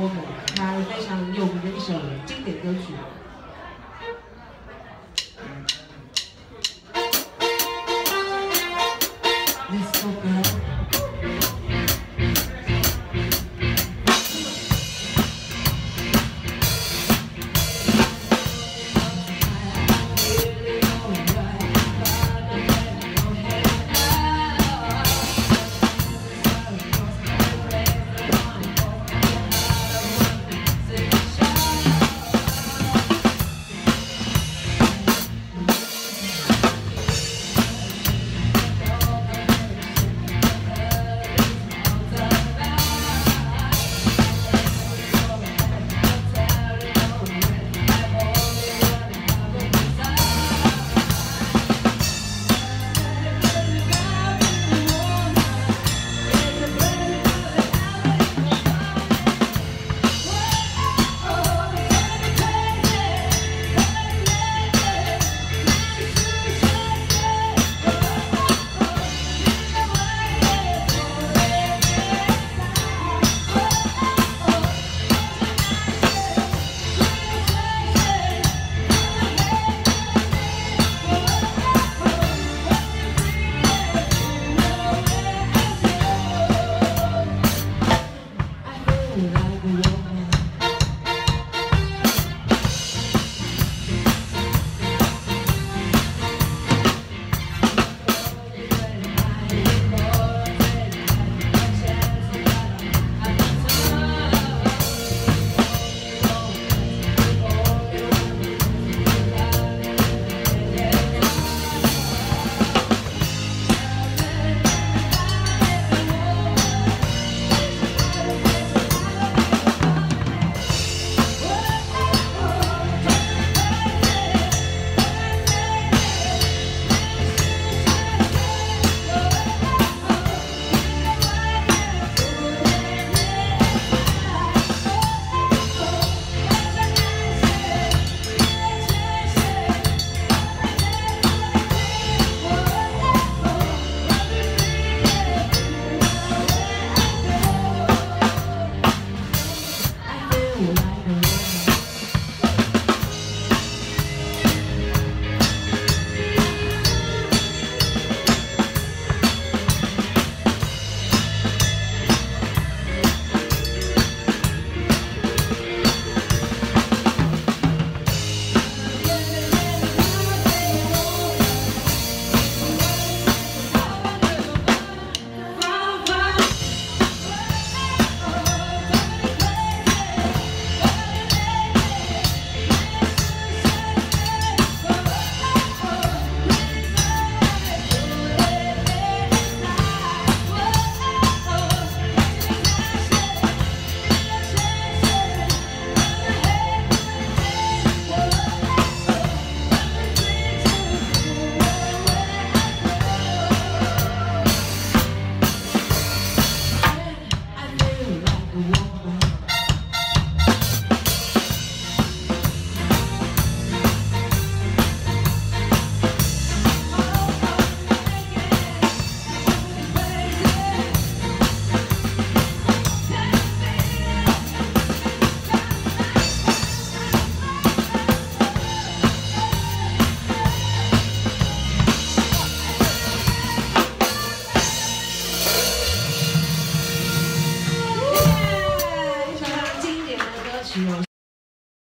窝火，他非常有名的一首经典歌曲。